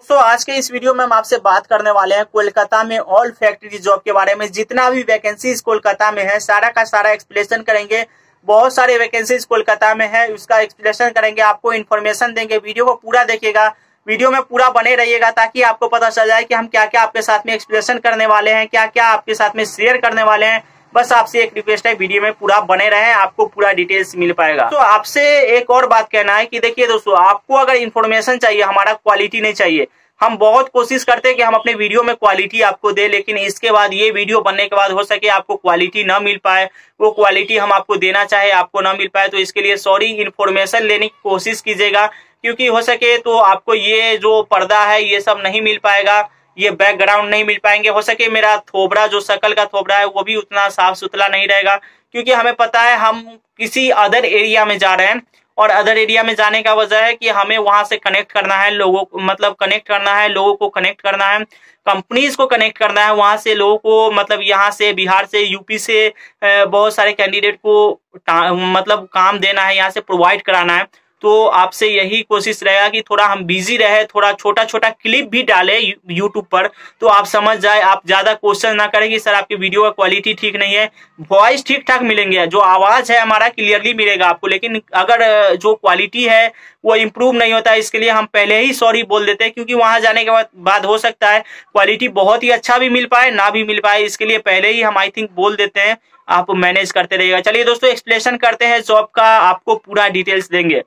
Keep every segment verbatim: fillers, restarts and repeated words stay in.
दोस्तों आज के इस वीडियो में हम आपसे बात करने वाले हैं कोलकाता में ऑल फैक्ट्री जॉब के बारे में। जितना भी वैकेंसीज कोलकाता में है सारा का सारा एक्सप्लेनेशन करेंगे। बहुत सारे वैकेंसीज कोलकाता में है, उसका एक्सप्लेनेशन करेंगे, आपको इन्फॉर्मेशन देंगे। वीडियो को पूरा देखिएगा, वीडियो में पूरा बने रहिएगा ताकि आपको पता चल जाए कि हम क्या क्या आपके साथ में एक्सप्लेनेशन करने वाले हैं, क्या क्या आपके साथ में शेयर करने वाले हैं। बस आपसे एक रिक्वेस्ट है, वीडियो में पूरा बने रहें, आपको पूरा डिटेल्स मिल पाएगा। तो आपसे एक और बात कहना है कि देखिए दोस्तों, आपको अगर इन्फॉर्मेशन चाहिए, हमारा क्वालिटी नहीं चाहिए। हम बहुत कोशिश करते हैं कि हम अपने वीडियो में क्वालिटी आपको दे, लेकिन इसके बाद ये वीडियो बनने के बाद हो सके आपको क्वालिटी ना मिल पाए, वो क्वालिटी हम आपको देना चाहे आपको ना मिल पाए। तो इसके लिए सॉरी, इन्फॉर्मेशन लेने की कोशिश कीजिएगा, क्योंकि हो सके तो आपको ये जो पर्दा है ये सब नहीं मिल पाएगा, ये बैकग्राउंड नहीं मिल पाएंगे। हो सके मेरा थोबरा जो शकल का थोबरा है वो भी उतना साफ सुथरा नहीं रहेगा, क्योंकि हमें पता है हम किसी अदर एरिया में जा रहे हैं, और अदर एरिया में जाने का वजह है कि हमें वहां से कनेक्ट करना है लोगों को, मतलब कनेक्ट करना है लोगों को, कनेक्ट करना है कंपनीज को, कनेक्ट करना है वहां से लोगों को। मतलब यहाँ से बिहार से, यूपी से बहुत सारे कैंडिडेट को मतलब काम देना है, यहाँ से प्रोवाइड कराना है। तो आपसे यही कोशिश रहेगा कि थोड़ा हम बिजी रहे, थोड़ा छोटा छोटा क्लिप भी डाले यूट्यूब पर, तो आप समझ जाए। आप ज्यादा क्वेश्चन ना करें कि सर आपकी वीडियो का क्वालिटी ठीक नहीं है। वॉइस ठीक ठाक मिलेंगे, जो आवाज है हमारा क्लियरली मिलेगा आपको, लेकिन अगर जो क्वालिटी है वो इम्प्रूव नहीं होता है, इसके लिए हम पहले ही सॉरी बोल देते हैं। क्योंकि वहां जाने के बाद हो सकता है क्वालिटी बहुत ही अच्छा भी मिल पाए ना भी मिल पाए, इसके लिए पहले ही हम आई थिंक बोल देते हैं, आप मैनेज करते रहिएगा। चलिए दोस्तों, एक्सप्लेनेशन करते हैं जॉब का, आपको पूरा डिटेल्स देंगे।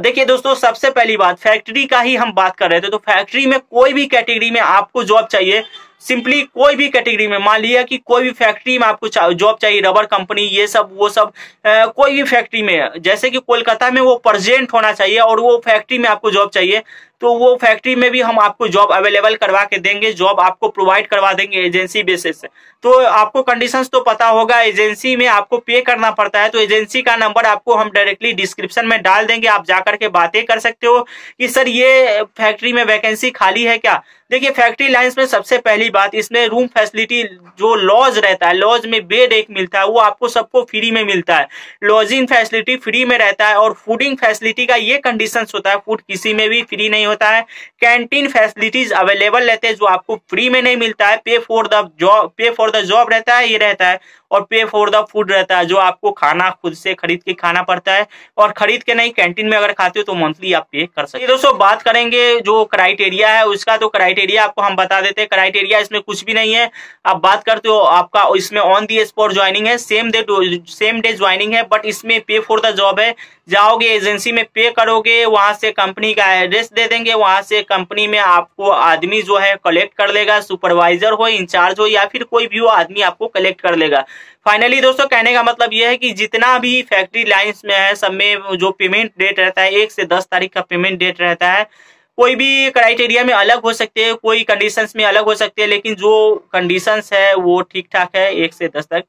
देखिए दोस्तों, सबसे पहली बात फैक्ट्री का ही हम बात कर रहे थे, तो फैक्ट्री में कोई भी कैटेगरी में आपको जॉब चाहिए, सिंपली कोई भी कैटेगरी में। मान लिया कि कोई भी फैक्ट्री में आपको जॉब चाहिए, रबर कंपनी ये सब वो सब, आ, कोई भी फैक्ट्री में, जैसे कि कोलकाता में वो प्रेजेंट होना चाहिए और वो फैक्ट्री में आपको जॉब चाहिए, तो वो फैक्ट्री में भी हम आपको जॉब अवेलेबल करवा के देंगे, जॉब आपको प्रोवाइड करवा देंगे एजेंसी बेसिस से। तो आपको कंडीशंस तो पता होगा, एजेंसी में आपको पे करना पड़ता है। तो एजेंसी का नंबर आपको हम डायरेक्टली डिस्क्रिप्शन में डाल देंगे, आप जाकर के बातें कर सकते हो कि सर ये फैक्ट्री में वैकेंसी खाली है क्या। देखिए फैक्ट्री लाइंस में सबसे पहली बात, इसमें रूम फैसिलिटी, जो लॉज रहता है, लॉज में बेड एक मिलता है वो आपको सबको फ्री में मिलता है, लॉजिंग फैसिलिटी फ्री में रहता है, और फूडिंग फैसिलिटी का ये कंडीशन होता है, फूड किसी में भी फ्री नहीं होता है। कैंटीन फैसिलिटीज अवेलेबल रहते हैं जो आपको फ्री में नहीं मिलता है, pay for the job, pay for the job रहता है ये रहता है, और पे फॉर द फूड रहता है जो आपको खाना खुद से खरीद के खाना पड़ता है, और खरीद के नहीं कैंटीन में अगर खाते हो तो मंथली आप पे कर सकते हो। दोस्तों बात करेंगे जो क्राइटेरिया है उसका, तो क्राइटेरिया आपको हम बता देते हैं। क्राइटेरिया इसमें कुछ भी नहीं है, आप बात करते हो आपका इसमें ऑन दी स्पॉट ज्वाइनिंग है, same day same day joining है, बट इसमें पे फॉर द जॉब है। जाओगे एजेंसी में पे करोगे, वहां से कंपनी का एड्रेस दे देंगे, वहां से कंपनी में आपको आदमी जो है कलेक्ट कर लेगा, सुपरवाइजर हो, इंचार्ज हो, या फिर कोई भी वो आदमी आपको कलेक्ट कर लेगा। फाइनली दोस्तों, कहने का मतलब यह है कि जितना भी फैक्ट्री लाइंस में है सब में जो पेमेंट डेट रहता है, एक से दस तारीख का पेमेंट डेट रहता है। कोई भी क्राइटेरिया में अलग हो सकते हैं, कोई कंडीशंस में अलग हो सकते हैं, लेकिन जो कंडीशंस है वो ठीक ठाक है, एक से दस तक।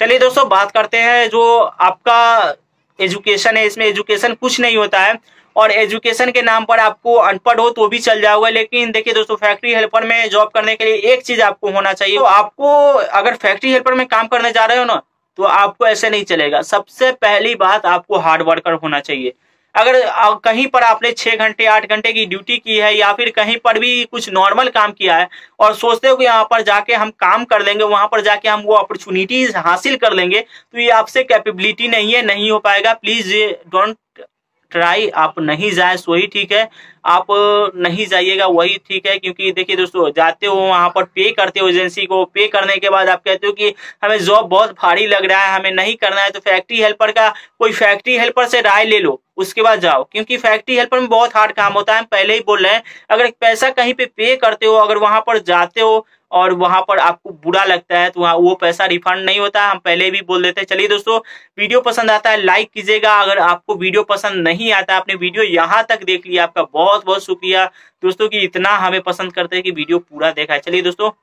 चलिए दोस्तों, बात करते हैं जो आपका एजुकेशन है। इसमें एजुकेशन कुछ नहीं होता है, और एजुकेशन के नाम पर आपको अनपढ़ हो तो भी चल जाओगे। लेकिन देखिए दोस्तों, फैक्ट्री हेल्पर में जॉब करने के लिए एक चीज आपको होना चाहिए। तो आपको अगर फैक्ट्री हेल्पर में काम करने जा रहे हो ना, तो आपको ऐसे नहीं चलेगा। सबसे पहली बात, आपको हार्ड वर्कर होना चाहिए। अगर कहीं पर आपने छह घंटे आठ घंटे की ड्यूटी की है, या फिर कहीं पर भी कुछ नॉर्मल काम किया है, और सोचते हो कि यहाँ पर जाके हम काम कर लेंगे, वहां पर जाके हम वो अपॉर्चुनिटीज हासिल कर लेंगे, तो ये आपसे कैपेबिलिटी नहीं है, नहीं हो पाएगा। प्लीज डोंट ट्राई, आप नहीं जाए सो ही ठीक है, आप नहीं जाइएगा वही ठीक है। क्योंकि देखिए दोस्तों, जाते हो वहां पर पे करते हो एजेंसी को, पे करने के बाद आप कहते हो कि हमें जॉब बहुत भारी लग रहा है, हमें नहीं करना है, तो फैक्ट्री हेल्पर का कोई फैक्ट्री हेल्पर से राय ले लो, उसके बाद जाओ। क्योंकि फैक्ट्री हेल्पर में बहुत हार्ड काम होता है, हम पहले ही बोल रहे हैं। अगर पैसा कहीं पे पे करते हो, अगर वहां पर जाते हो और वहां पर आपको बुरा लगता है, तो वहाँ वो पैसा रिफंड नहीं होता है, हम पहले भी बोल देते हैं। चलिए दोस्तों, वीडियो पसंद आता है लाइक कीजिएगा, अगर आपको वीडियो पसंद नहीं आता, आपने वीडियो यहाँ तक देख लिया, आपका बहुत बहुत शुक्रिया दोस्तों कि इतना हमें पसंद करते हैं कि वीडियो पूरा देखा है। चलिए दोस्तों।